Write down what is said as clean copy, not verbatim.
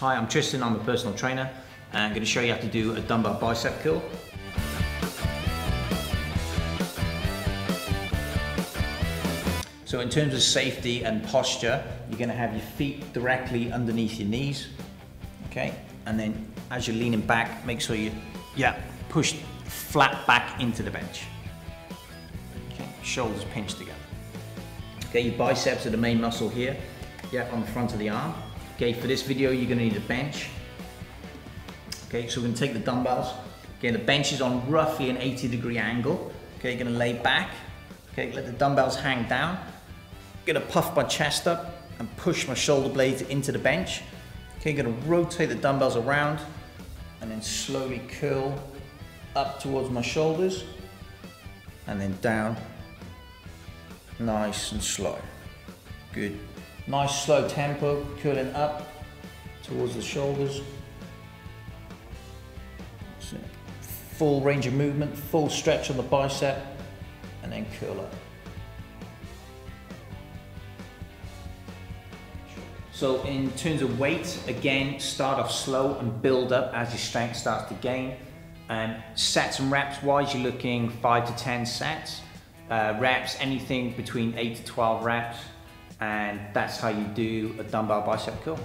Hi, I'm Tristan, I'm a personal trainer, and I'm going to show you how to do a dumbbell bicep curl. So in terms of safety and posture, you're going to have your feet directly underneath your knees, okay? And then as you're leaning back, make sure you push flat back into the bench. Okay, shoulders pinched together. Okay, your biceps are the main muscle here, on the front of the arm. Okay, for this video, you're gonna need a bench. Okay, so we're gonna take the dumbbells. Okay, the bench is on roughly an 80-degree angle. Okay, you're gonna lay back. Okay, let the dumbbells hang down. I'm gonna puff my chest up and push my shoulder blades into the bench. Okay, you're gonna rotate the dumbbells around and then slowly curl up towards my shoulders and then down, nice and slow, good. Nice slow tempo, curling up towards the shoulders. So full range of movement, full stretch on the bicep, and then curl up. So in terms of weight, again, start off slow and build up as your strength starts to gain. Sets and reps wise, you're looking 5 to 10 sets. Reps, anything between 8 to 12 reps. And that's how you do a dumbbell bicep curl.